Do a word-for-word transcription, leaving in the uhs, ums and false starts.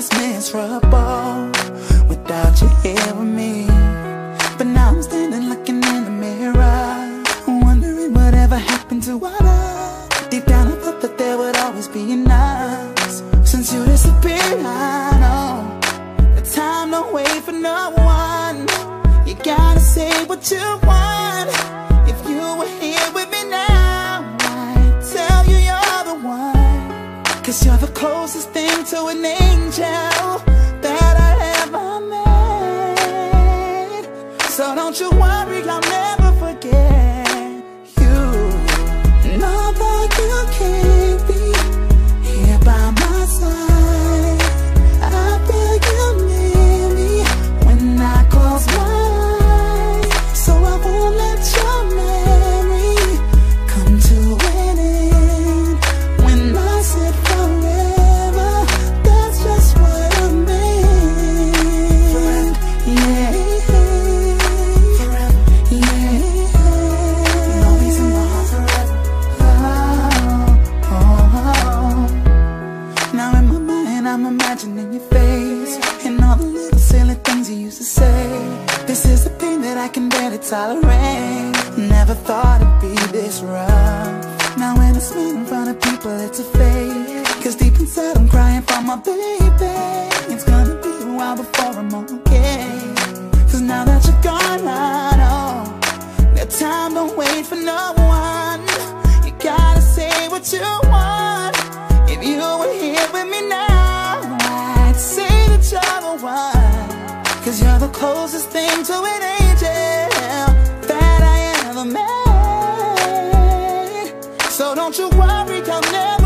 was miserable without you here with me. But now I'm standing looking in the mirror, wondering whatever happened to what I. Deep down I thought that there would always be an us. Since you disappeared, I know the time don't wait for no one. You gotta say what you want. If you were here with me now, I'd tell you you're the one. Cause you're the closest thing to an angel that I ever met. So don't you worry, I'll never forget you. And although you can't be here by my side, I beg you near me when I close my eyes. Tolerate. Never thought it'd be this rough. Now when I smile in front of people, it's a fake. Cause deep inside I'm crying for my baby. It's gonna be a while before I'm okay. Cause now that you're gone, I know that time don't wait for no one. You gotta say what you want. If you were here with me now, I'd say that you're the one. Cause you're the closest thing to an angel that I ever met. So don't you worry, I'll never